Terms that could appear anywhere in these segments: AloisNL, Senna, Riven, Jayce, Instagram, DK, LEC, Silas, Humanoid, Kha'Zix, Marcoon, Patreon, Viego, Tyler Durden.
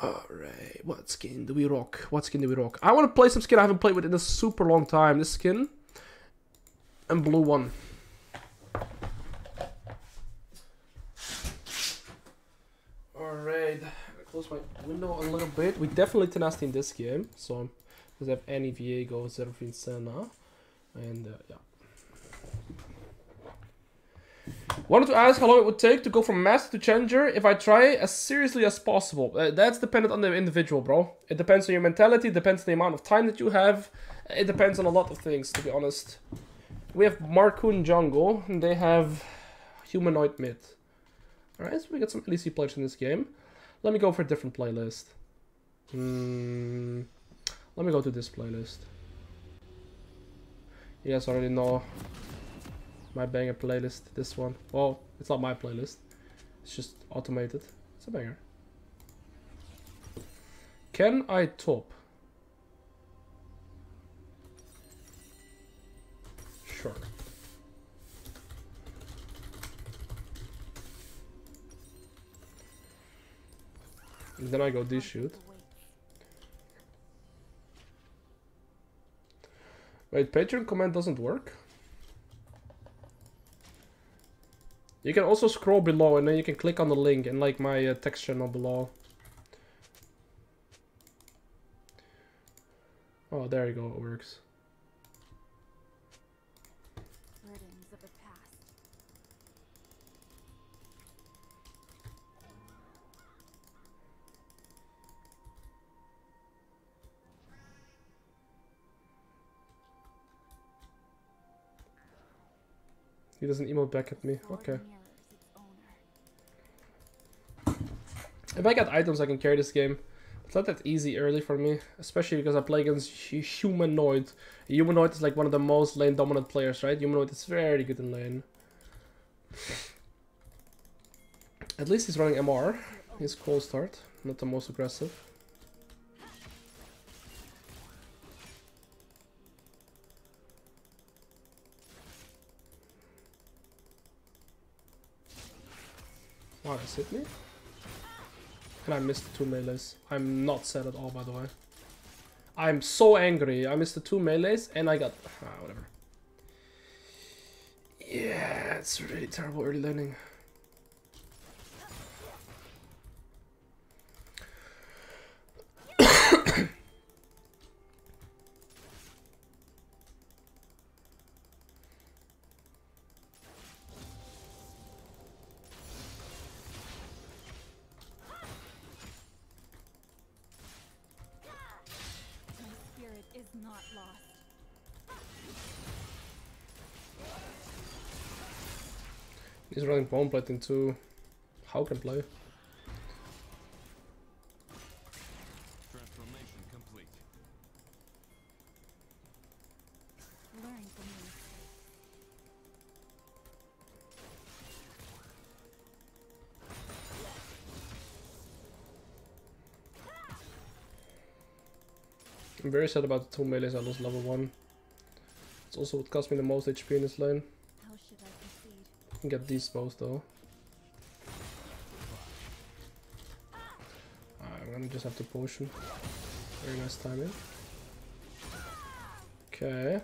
7. Alright, what skin do we rock? What skin do we rock? I want to play some skin I haven't played with in a super long time. This skin. And blue one. Alright, close my window a little bit. We definitely tenacity in this game. So, doesn't have any Viego, Zervin, Senna. And yeah. Wanted to ask how long it would take to go from master to challenger if I try as seriously as possible. That's dependent on the individual, bro. It depends on your mentality, it depends on the amount of time that you have. It depends on a lot of things, to be honest. We have Marcoon jungle, and they have Humanoid mid. Alright, so we got some LEC players in this game. Let me go for a different playlist. Let me go to this playlist. You guys already know my banger playlist, this one. Well, it's not my playlist, it's just automated. It's a banger. Can I top? Sure. And then I go this shoot. Wait, Patreon command doesn't work? You can also scroll below and then you can click on the link and like my text channel below. Oh, there you go, it works. Burdens of the past. He doesn't email back at me, okay. If I got items, I can carry this game. It's not that easy early for me, especially because I play against Humanoid. Humanoid is like one of the most lane dominant players, right? Humanoid is very good in lane. At least he's running MR. He's cold start, not the most aggressive. Wow, that's hit me. And I missed the 2 melees. I'm not sad at all, by the way. I'm so angry. I missed the 2 melees and I got... Ah, whatever. Yeah, it's really terrible early laning. He's running bone plate into how can play. Transformation complete. Learn from me. I'm very sad about the 2 melees I lost level 1. It's also what cost me the most HP in this lane. Can get these both though. I'm gonna just have to potion. Very nice timing. Okay.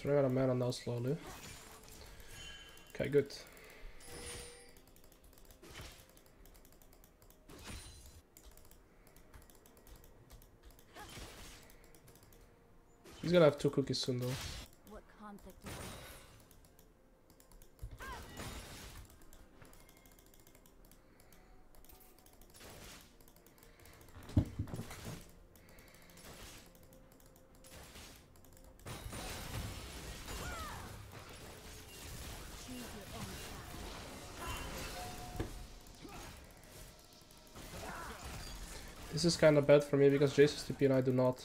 So I got a mana now slowly. Okay, good. He's gonna have 2 cookies soon though. What conflict is it? This is kind of bad for me because Jayce is TP and I do not.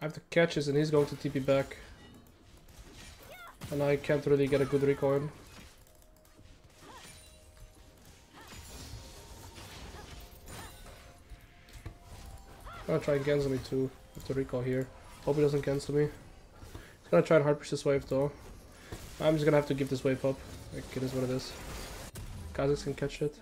I have to catch this and he's going to TP back. And I can't really get a good recoil. I'm gonna try and cancel me too. I have to recall here. Hope he doesn't cancel me. I'm gonna try and hard push this wave though. I'm just gonna have to give this wave up. Like, it is what it is. Kha'Zix can catch it.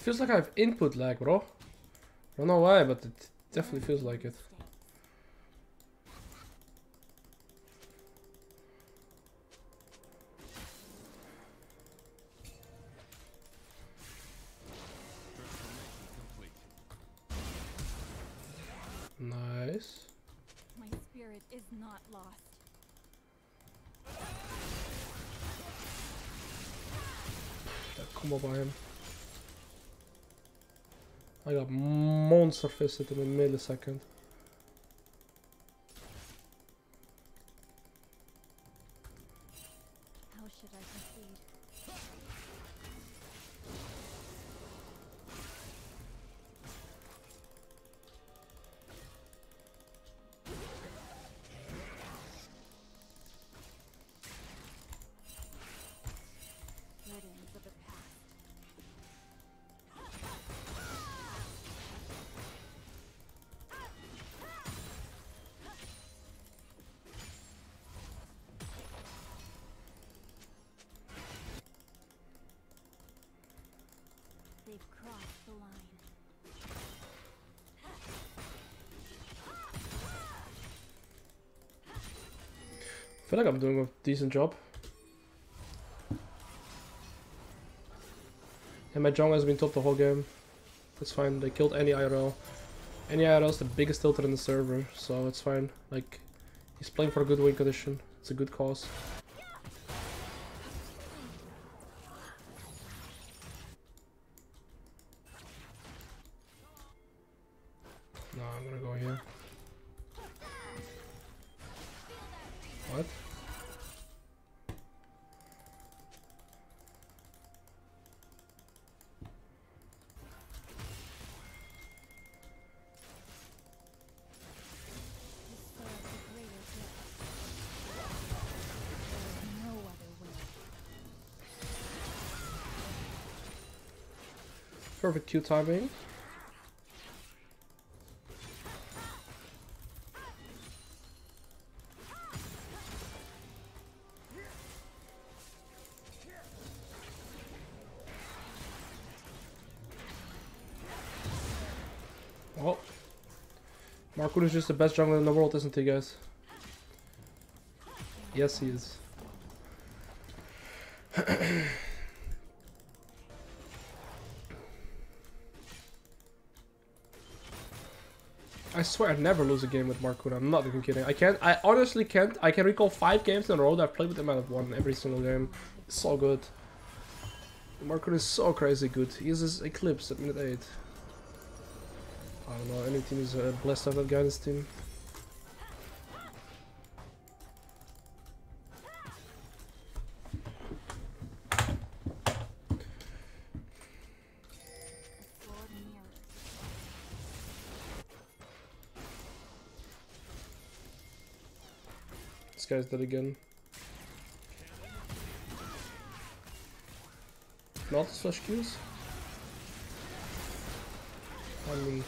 Feels like I have input lag, bro. I don't know why, but it definitely feels like it. Nice. My spirit is not lost. That combo by him. I got monster fisted in a millisecond. How should I proceed? I feel like I'm doing a decent job. And my jungle has been top the whole game. It's fine, they killed any IRL. Any IRL is the biggest tilter in the server, so it's fine. Like, he's playing for a good win condition, it's a good cause. No, I'm gonna go here. What? Perfect Q timing. Oh, Marcoon is just the best jungler in the world, isn't he, guys? Yes, he is. I swear I never lose a game with Marcoon. I'm not even kidding. I can't. I honestly can't. I can recall 5 games in a row that I've played with him and I've won every single game. It's so good. Marcoon is so crazy good. He uses Eclipse at minute 8. I don't know. Any team is blessed to have that guy in this team. This guy's dead again. Not slash Qs. I mean,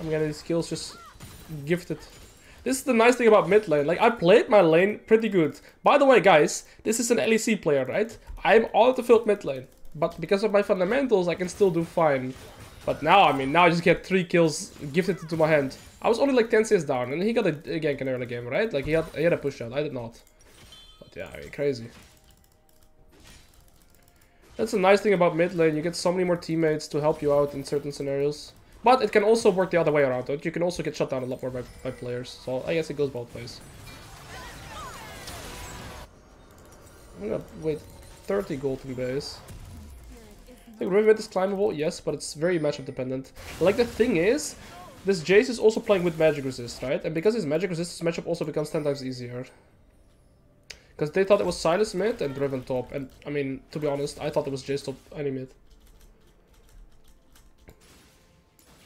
I'm getting these skills just gifted. This is the nice thing about mid lane. Like, I played my lane pretty good. By the way, guys, this is an LEC player, right? I'm auto-filled mid lane, but because of my fundamentals, I can still do fine. But now, I mean, now I just get 3 kills gifted into my hand. I was only like 10 CS down, and he got a gank in early game, right? Like, he had a push out, I did not. But yeah, I mean, crazy. That's the nice thing about mid lane. You get so many more teammates to help you out in certain scenarios. But it can also work the other way around. You can also get shut down a lot more by players. So I guess it goes both ways. I'm gonna wait 30 gold in base. I think Riven is climbable, yes, but it's very matchup dependent. Like, the thing is, this Jayce is also playing with magic resist, right? And because his magic resist, his matchup also becomes 10 times easier. Because they thought it was Silas mid and Riven top. And I mean, to be honest, I thought it was Jayce top any mid.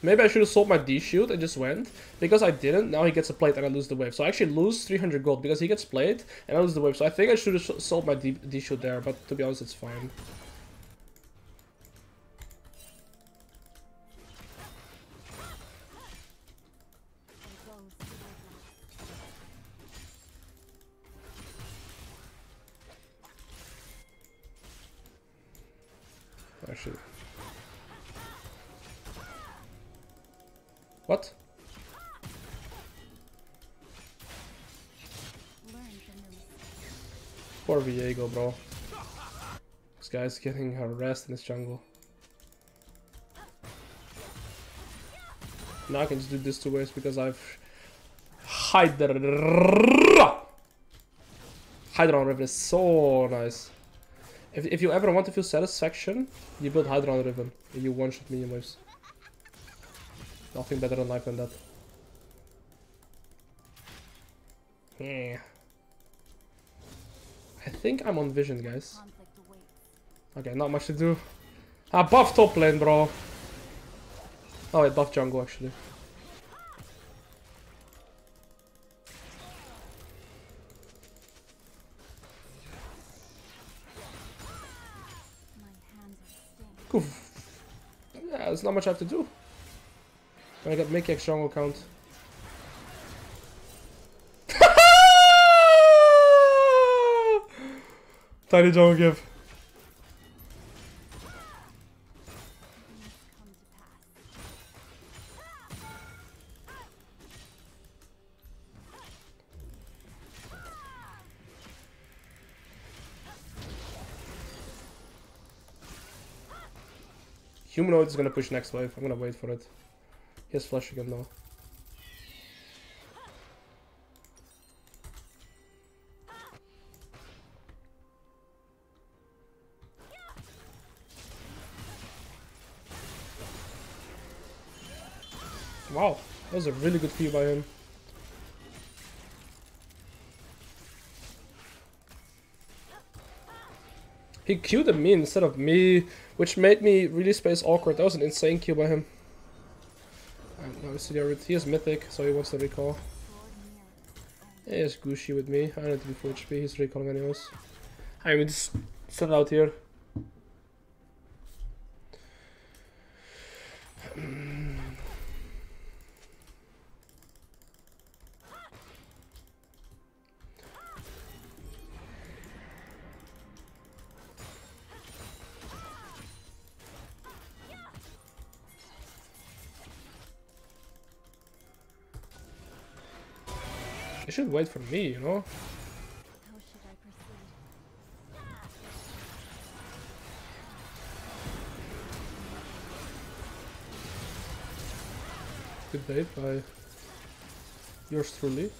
Maybe I should have sold my D shield and just went. Because I didn't, now he gets a plate and I lose the wave. So I actually lose 300 gold because he gets played and I lose the wave. So I think I should have sold my D shield there, but to be honest, it's fine. Actually. What? Poor Viego, bro. This guy's getting harassed in this jungle. Now I can just do this two ways because I've Hydra on Riven is so nice. If you ever want to feel satisfaction, you build Hydra on Riven and you one-shot medium waves. Nothing better in life than that. Yeah. I think I'm on vision, guys. Okay, not much to do. Ah, buff top lane, bro. Oh, wait, buff jungle, actually. Oof. Yeah, there's not much I have to do. I got Mickey X jungle count. Tiny jungle give. Humanoid is gonna push next wave. I'm gonna wait for it. He has flash again though. Wow, that was a really good feed by him. He queued at me instead of me, which made me really space awkward. That was an insane queue by him. He has mythic, so he wants to recall. He has Gucci with me. I don't need to be full HP, he's recalling anyways. I mean, just send out here. They should wait for me, you know? Good bait by yours truly.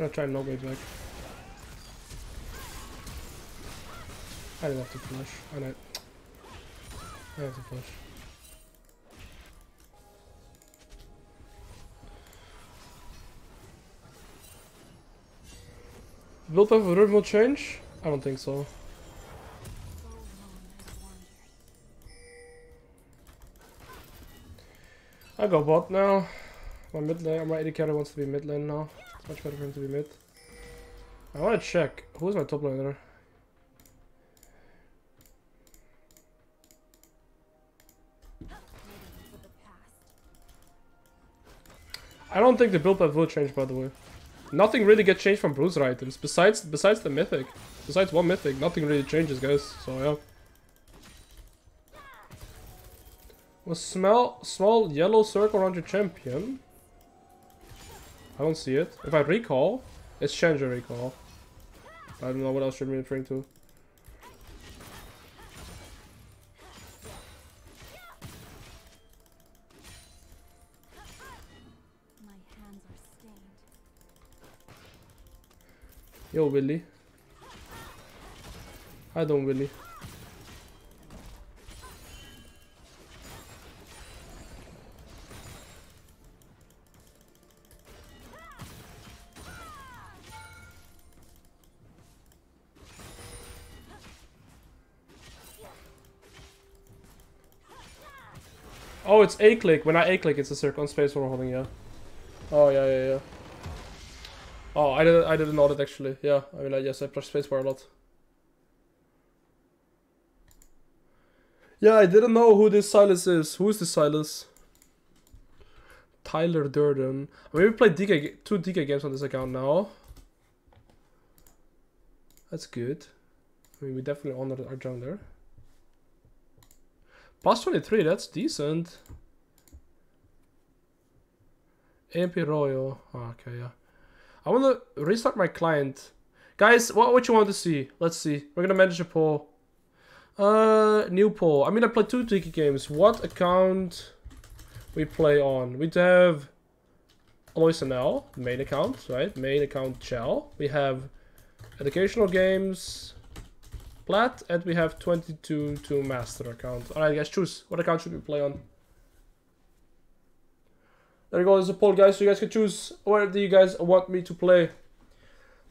I'm gonna try and no way back. I didn't have to flush. I know. I have to flush. Build path of Riven will change? I don't think so. I go bot now. My mid lane, my AD carry wants to be mid lane now. Much better for him to be mid. I want to check who's my top laner. I don't think the build path will change, by the way. Nothing really gets changed from bruiser items. Besides the mythic. Besides one mythic, nothing really changes, guys. So, yeah. Well, small yellow circle around your champion. I don't see it. If I recall, it's Chandra recall. I don't know what else should be referring to. Yo, Willy. I don't, Willy. Oh, it's A-click. When I A-click, it's a circle and space we're holding, yeah. Oh, yeah, yeah, yeah. Oh, I didn't know that actually. Yeah, I mean, yes, I pressed spacebar a lot. Yeah, I didn't know who this Silas is. Who is this Silas? Tyler Durden. I mean, we played two DK games on this account now. That's good. I mean, we definitely honored our jungler. Plus 23, that's decent. AMP Royal. Oh, okay, yeah. I want to restart my client. Guys, what you want to see? Let's see. We're going to manage a poll. New poll. I mean, I played two DK games. What account we play on? We have AloisNL, main account, right? Main account Chell. We have educational games, plat, and we have 22 to master account. All right, guys, choose. What account should we play on? There you go, there's a poll, guys, so you guys can choose where do you guys want me to play.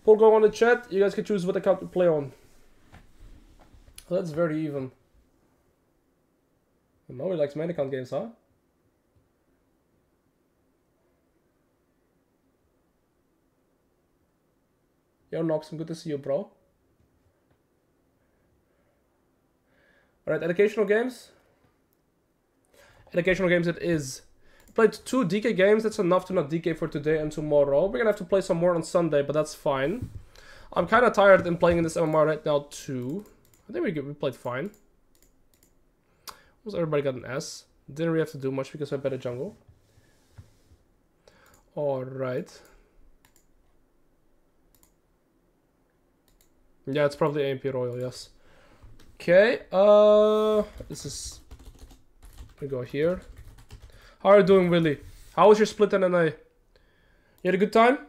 Poll going on the chat, you guys can choose what account to play on. That's very even. No, he likes main account games, huh? Yo, Nox, I'm good to see you, bro. Alright, educational games. Educational games it is. Played two DK games, that's enough to not DK for today and tomorrow. We're gonna have to play some more on Sunday, but that's fine. I'm kind of tired and playing in this MMR right now too. I think we played fine. Almost everybody got an S. Didn't really have to do much because I better jungle. Alright. Yeah, it's probably AMP Royal, yes. Okay, this is... we go here. How are you doing, Willy? How was your split and NA? You had a good time?